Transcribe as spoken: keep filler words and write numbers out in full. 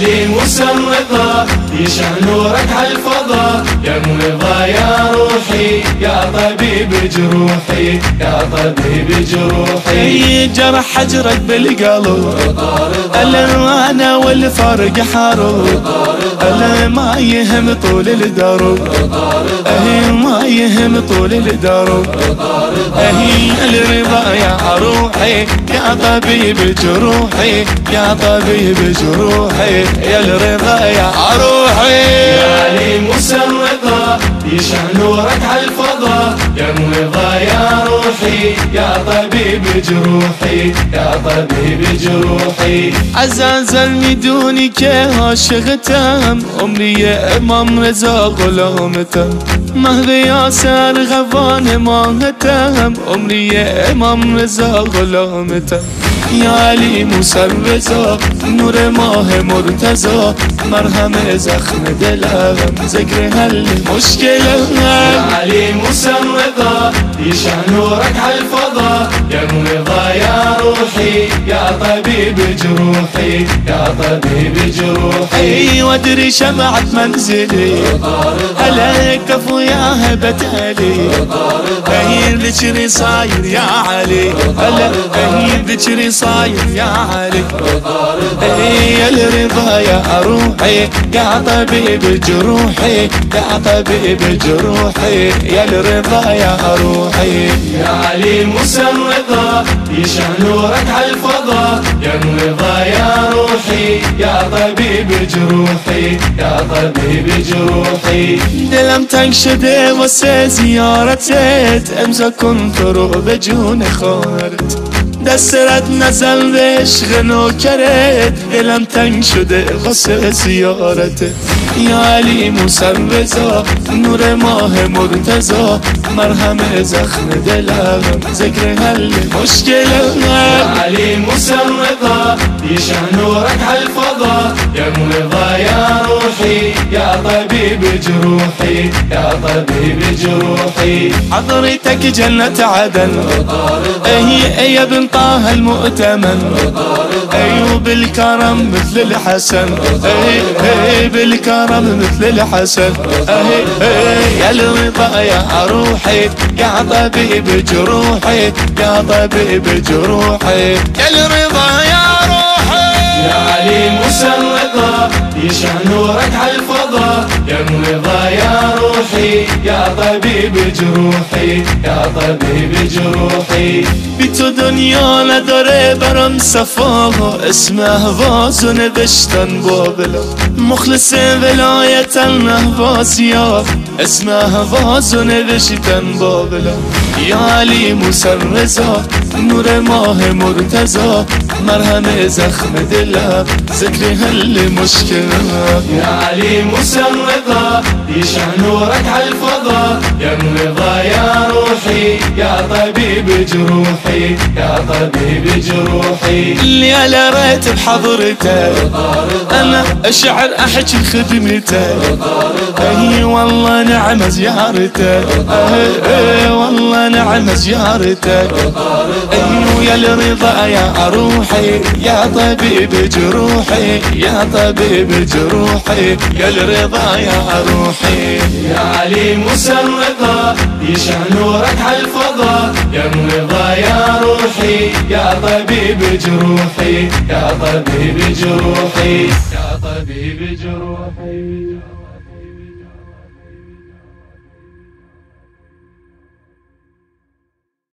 علي موسى الرضا يشع نورك عالفضا يا مرضى يا روحي يا طبيب جروحي يا طبيب جروحي جرح حجرك بالقلب الأمانة والفرق حرب ألا ما يهم طول الدرب أهي ما يهم طول الدرب أهي الرضا يا روحي يا طبيب جروحي يا طبيب جروحي يا الرضا يا روحي يا علي موسى الرضا يشع نورك عالفضا يا مرضى يا روحي يا طبيب جروحي يا طبيب جروحي عزازا بدونك عاشقتم عمري امام رضا غلامتم مهدي ياسر غفان ماهتم عمري امام رضا غلامتم يا علي موسى الرضا نور ماه مرتضى مرهم زخم دلم ذكر هل مشكله يا علي موسى الرضا يشع نورك عالفضا يا مرضى يا روحي يا طبيب جروحي يا طبيب جروحي وادري شمعت منزلي هلا يكتف يا هبت علي هين بشري صاير يا علي هلا هين بشري صاير يا علي هي الرضا يا روحي يا طبيب جروحي يا طبيب جروحي يا الرضا يا روحي يا علي موسى الرضا يشع نورك عالفضا يا مرضى يا روحي يا طبيب جروحي يا طبيب جروحي دلم تنگ شده واسه زیارتت امضا کن تو رو به جون خواهرت دست رد نزن به عشق نوکرت دلم تنگ شده واسه زیارتت یا علی موسی الرضا نور ماه مرتضا مرهم زخم دلم ذکر حل مشکلم یا علی موسی الرضا یشع نورک عالفضا یا مرضى يا روحي يا طبيب جروحي يا طبيب جروحي حضرتك جنة عدن اهي اي بن طه المؤتمن ايوب الكرم مثل الحسن اهي اهي بالكرم مثل الحسن اهي اهي يا الرضا يا روحي يا طبيب جروحي يا طبيب جروحي يا الرضا يا روحي يا علي موسى الرضا يشع نورك عالفضا يا مرضى يا روحي يا طبيب جروحي يا طبيب جروحي بی تو دنیا نداره برام صفا اسم اهوازو نوشتن با بلا مخلص ولایتن اهوازیا اسم اهوازو نوشتن با بلا یا علی موسی الرضا نور ماه مرتضا مرهم زخم دلم ذکر حل مشکلم یا علی موسی الرضا یشع نورک عالفضا یا مرضى يا روحي يا طبيب جروحي يا طبيب جروحي اللي على ريت بحضرته انا اشعر احكي خدمته اي والله نعم زيارته اي والله نعم زيارته اي ويا الرضا يا روحي يا طبيب جروحي يا طبيب جروحي يا الرضا يا روحي يا علي موسى الرضا يشع نورك عالفضا يا مرضى يا روحي يا طبيب جروحي يا طبيب جروحي يا طبيب جروحي.